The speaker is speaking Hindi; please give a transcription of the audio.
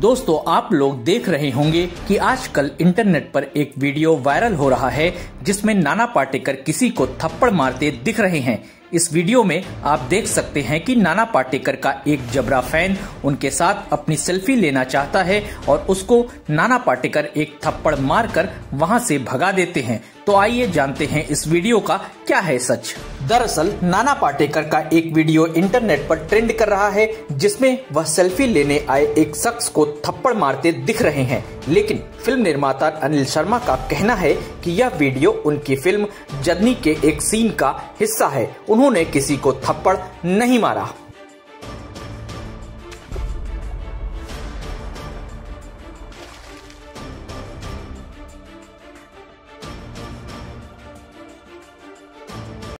दोस्तों आप लोग देख रहे होंगे कि आजकल इंटरनेट पर एक वीडियो वायरल हो रहा है जिसमें नाना पाटेकर किसी को थप्पड़ मारते दिख रहे हैं। इस वीडियो में आप देख सकते हैं कि नाना पाटेकर का एक जबरा फैन उनके साथ अपनी सेल्फी लेना चाहता है और उसको नाना पाटेकर एक थप्पड़ मारकर वहां से भगा देते हैं। तो आइए जानते हैं इस वीडियो का क्या है सच। दरअसल नाना पाटेकर का एक वीडियो इंटरनेट पर ट्रेंड कर रहा है जिसमें वह सेल्फी लेने आए एक शख्स को थप्पड़ मारते दिख रहे हैं, लेकिन फिल्म निर्माता अनिल शर्मा का कहना है कि यह वीडियो उनकी फिल्म जर्नी के एक सीन का हिस्सा है। उन्होंने किसी को थप्पड़ नहीं मारा।